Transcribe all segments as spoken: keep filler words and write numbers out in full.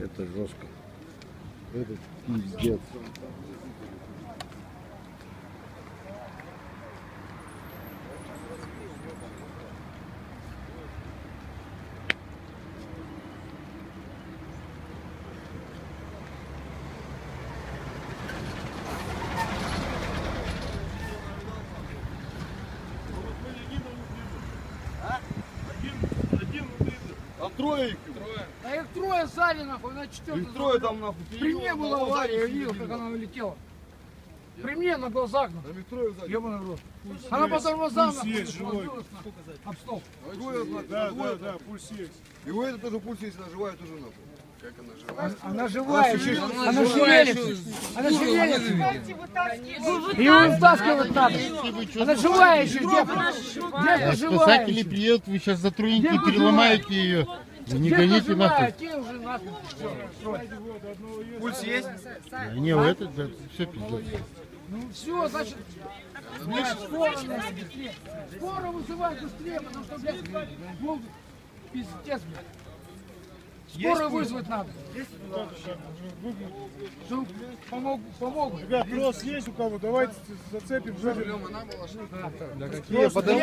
Это жестко. Это пиздец. Трое. трое. Да их трое сзади, нахуй, на четвертый. Трое там, нахуй. При мне была авария, я видел, как она улетела. При мне на глазах, нахуй. Ёбаный в рот. Она по тормозам, нахуй, живой. Об стол. Да, да, да, пульс есть. И у этой тоже пульс есть, она живая тоже, нахуй. Как она живая? Она живая, она шевелится. Она шевелится. И он вытаскивает так. Она живая еще, девка. Спасатели приедут, вы сейчас затруните, переломаете ее. Не гоните нахуй. Пульс есть? Не, у этого все пиздец. Ну все, значит, скоро Скоро вызывают быстрее, потому что, блядь, пиздец, блядь. Скорую вызвать надо. Чтобы помогут. Ребят, трос есть у кого? Давайте зацепим. Я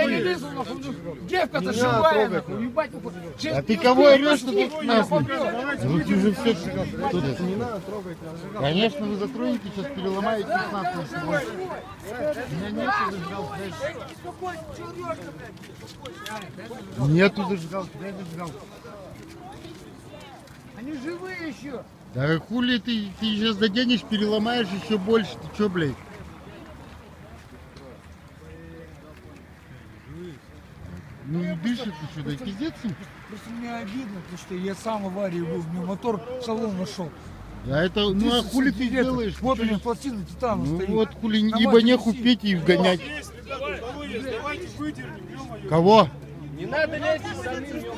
не лезу, девка-то живая. А ты кого орешь, что тут нас? Конечно, вы затроните, сейчас переломаете нас. Нету зажигалки, дай зажигалку. Они живые еще. Да хули ты, ты сейчас заденешь, переломаешь еще больше. Ты че, блядь? Ну не дышит еще, да пиздец. Просто мне обидно, потому что я сам в аварии был, мне мотор в салон нашел. Да это, ты, ну а хули ты делаешь? Вот у меня пластина титана ну, стоит. Ну вот хули, ибо неху петь и вгонять. Кого? Не надо лезть, сами.